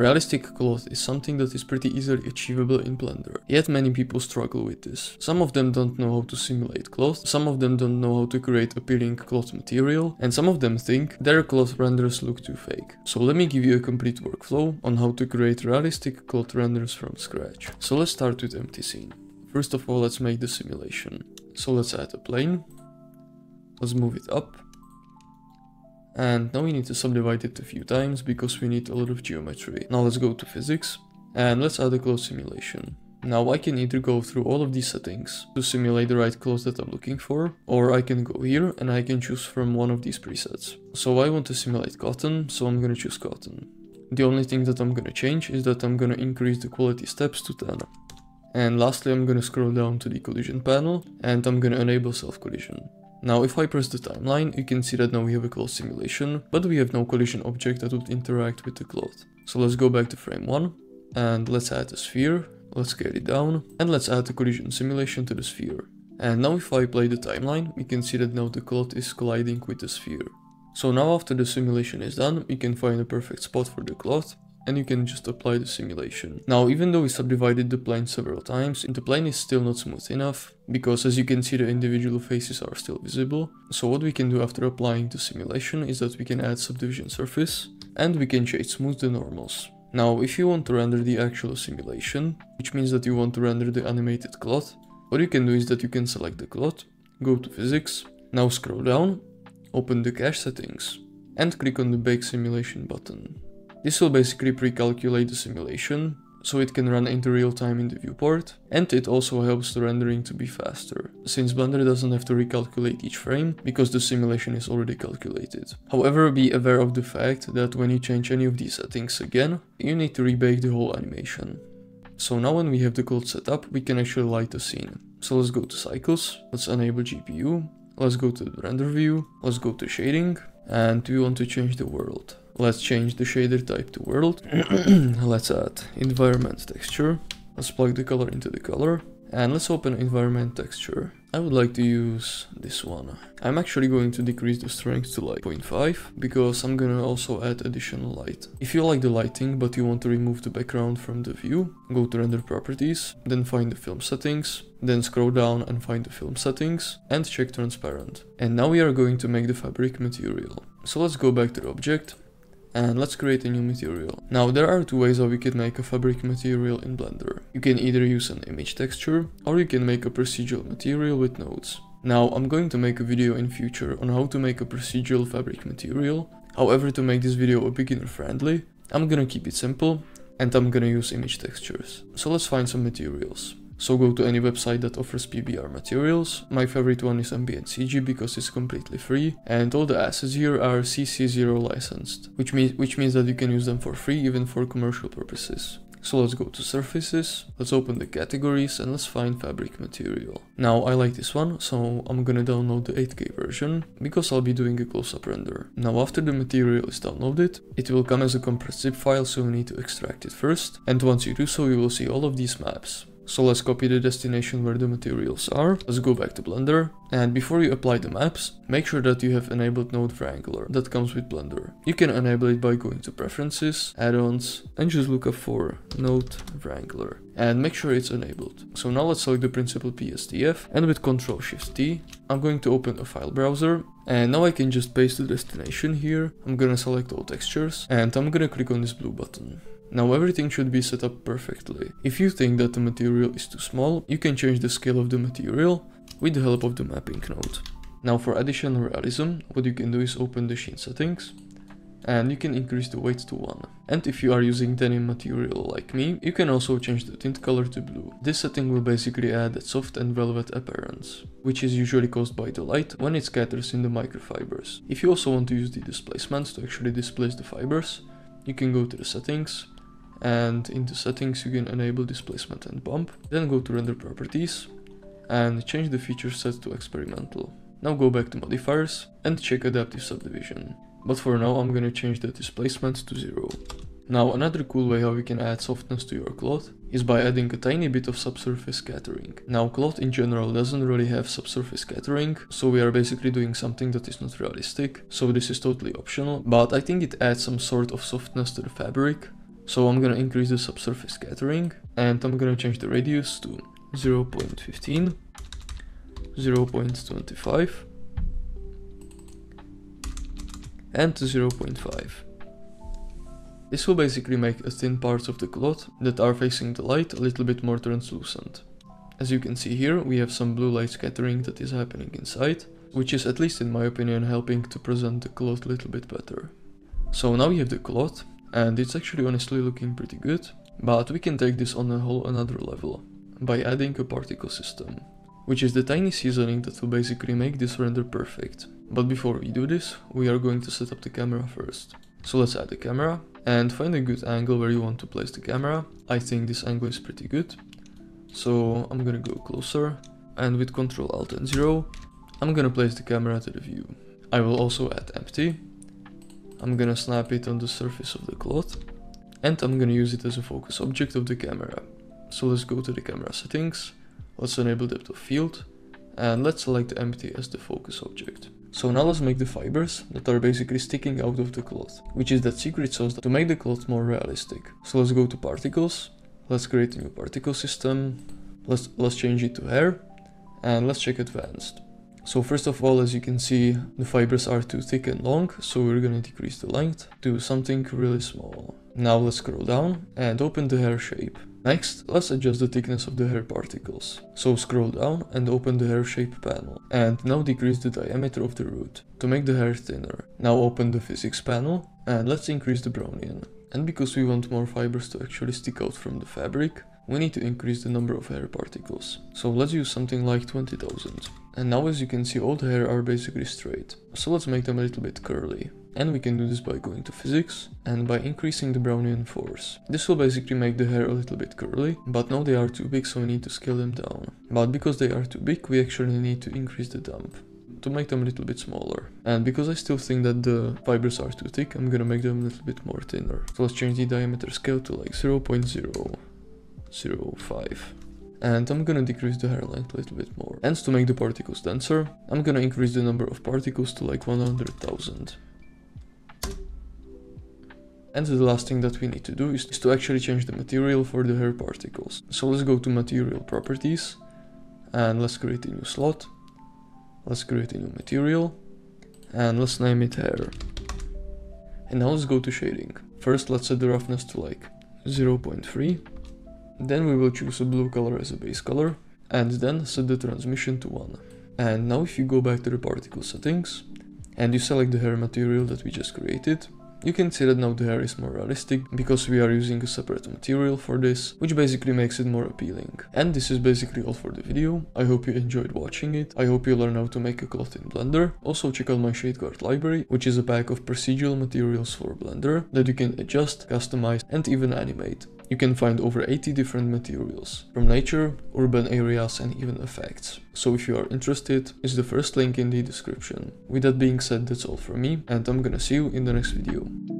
Realistic cloth is something that is pretty easily achievable in Blender, yet many people struggle with this. Some of them don't know how to simulate cloth, some of them don't know how to create appealing cloth material, and some of them think their cloth renders look too fake. So let me give you a complete workflow on how to create realistic cloth renders from scratch. So let's start with empty scene. First of all, let's make the simulation. So let's add a plane, let's move it up. And now we need to subdivide it a few times because we need a lot of geometry. Now let's go to physics and let's add a cloth simulation. Now I can either go through all of these settings to simulate the right clothes that I'm looking for, or I can go here and I can choose from one of these presets. So I want to simulate cotton, so I'm gonna choose cotton. The only thing that I'm gonna change is that I'm gonna increase the quality steps to 10. And lastly, I'm gonna scroll down to the collision panel and I'm gonna enable self-collision. Now if I press the timeline, you can see that now we have a cloth simulation, but we have no collision object that would interact with the cloth. So let's go back to frame 1 and let's add a sphere, let's scale it down and let's add the collision simulation to the sphere. And now if I play the timeline, we can see that now the cloth is colliding with the sphere. So now after the simulation is done, we can find a perfect spot for the cloth and you can just apply the simulation. Now even though we subdivided the plane several times, the plane is still not smooth enough, because as you can see the individual faces are still visible. So what we can do after applying the simulation is that we can add subdivision surface and we can shade smooth the normals. Now if you want to render the actual simulation, which means that you want to render the animated cloth, what you can do is that you can select the cloth, go to physics, now scroll down, open the cache settings and click on the bake simulation button. This will basically pre-calculate the simulation, so it can run into real time in the viewport, and it also helps the rendering to be faster, since Blender doesn't have to recalculate each frame, because the simulation is already calculated. However, be aware of the fact that when you change any of these settings again, you need to rebake the whole animation. So now when we have the cloth set up, we can actually light the scene. So let's go to Cycles, let's enable GPU, let's go to the render view, let's go to Shading, and we want to change the world. Let's change the shader type to world, let's add environment texture, let's plug the color into the color, and let's open environment texture. I would like to use this one. I'm actually going to decrease the strength to like 0.5, because I'm gonna also add additional light. If you like the lighting, but you want to remove the background from the view, go to render properties, then find the film settings, then scroll down and find the film settings, and check transparent. And now we are going to make the fabric material. So let's go back to the object, and let's create a new material. Now there are two ways how we can make a fabric material in Blender. You can either use an image texture, or you can make a procedural material with nodes. Now I'm going to make a video in future on how to make a procedural fabric material. However, to make this video a beginner friendly, I'm gonna keep it simple and I'm gonna use image textures. So let's find some materials. So go to any website that offers PBR materials. My favorite one is AmbientCG because it's completely free and all the assets here are CC0 licensed, which means that you can use them for free even for commercial purposes. So let's go to surfaces, let's open the categories and let's find fabric material. Now I like this one, so I'm gonna download the 8K version because I'll be doing a close-up render. Now after the material is downloaded, it will come as a compressed zip file, so you need to extract it first, and once you do so you will see all of these maps. So let's copy the destination where the materials are, let's go back to Blender, and before you apply the maps, make sure that you have enabled Node Wrangler that comes with Blender. You can enable it by going to Preferences, Add-ons, and just look up for Node Wrangler, and make sure it's enabled. So now let's select the principal PSDF, and with Ctrl-Shift-T, I'm going to open a file browser, and now I can just paste the destination here. I'm gonna select all textures, and I'm gonna click on this blue button. Now everything should be set up perfectly. If you think that the material is too small, you can change the scale of the material with the help of the mapping node. Now for additional realism, what you can do is open the sheen settings and you can increase the weight to 1. And if you are using denim material like me, you can also change the tint color to blue. This setting will basically add that soft and velvet appearance, which is usually caused by the light when it scatters in the microfibers. If you also want to use the displacements to actually displace the fibers, you can go to the settings, and in the settings you can enable displacement and bump, then go to render properties and change the feature set to experimental. Now go back to modifiers and check adaptive subdivision, but for now I'm gonna change the displacement to 0. Now another cool way how we can add softness to your cloth is by adding a tiny bit of subsurface scattering. Now cloth in general doesn't really have subsurface scattering, so we are basically doing something that is not realistic, so this is totally optional, but I think it adds some sort of softness to the fabric. So I'm gonna increase the subsurface scattering, and I'm gonna change the radius to 0.15, 0.25, and 0.5. This will basically make the thin parts of the cloth that are facing the light a little bit more translucent. As you can see here, we have some blue light scattering that is happening inside, which is, at least in my opinion, helping to present the cloth a little bit better. So now we have the cloth, and it's actually honestly looking pretty good, but we can take this on a whole another level by adding a particle system, which is the tiny seasoning that will basically make this render perfect. But before we do this, we are going to set up the camera first. So let's add the camera and find a good angle where you want to place the camera. I think this angle is pretty good, so I'm gonna go closer, and with Ctrl Alt and 0, I'm gonna place the camera to the view. I will also add empty. I'm gonna snap it on the surface of the cloth, and I'm gonna use it as a focus object of the camera. So let's go to the camera settings, let's enable depth of field, and let's select empty as the focus object. So now let's make the fibers that are basically sticking out of the cloth, which is that secret sauce to make the cloth more realistic. So let's go to particles, let's create a new particle system, let's change it to hair, and let's check advanced. So first of all, as you can see, the fibers are too thick and long, so we're gonna decrease the length to something really small. Now let's scroll down and open the hair shape. Next, let's adjust the thickness of the hair particles. So scroll down and open the hair shape panel, and now decrease the diameter of the root to make the hair thinner. Now open the physics panel, and let's increase the Brownian. And because we want more fibers to actually stick out from the fabric, we need to increase the number of hair particles. So let's use something like 20,000. And now, as you can see, all the hair are basically straight. So let's make them a little bit curly. And we can do this by going to physics and by increasing the Brownian force. This will basically make the hair a little bit curly, but now they are too big, so we need to scale them down. But because they are too big, we actually need to increase the dump to make them a little bit smaller. And because I still think that the fibers are too thick, I'm gonna make them a little bit more thinner. So let's change the diameter scale to like 0.005, and I'm gonna decrease the hair length a little bit more. And to make the particles denser, I'm gonna increase the number of particles to like 100,000. And the last thing that we need to do is to actually change the material for the hair particles. So let's go to material properties, and let's create a new slot, let's create a new material, and let's name it hair. And now let's go to shading. First, let's set the roughness to like 0.3. Then we will choose a blue color as a base color, and then set the transmission to 1. And now if you go back to the particle settings, and you select the hair material that we just created, you can see that now the hair is more realistic, because we are using a separate material for this, which basically makes it more appealing. And this is basically all for the video. I hope you enjoyed watching it. I hope you learn how to make a cloth in Blender. Also check out my ShadeGuard library, which is a pack of procedural materials for Blender that you can adjust, customize, and even animate. You can find over 80 different materials, from nature, urban areas, and even effects. So if you are interested, it's the first link in the description. With that being said, that's all from me, and I'm gonna see you in the next video.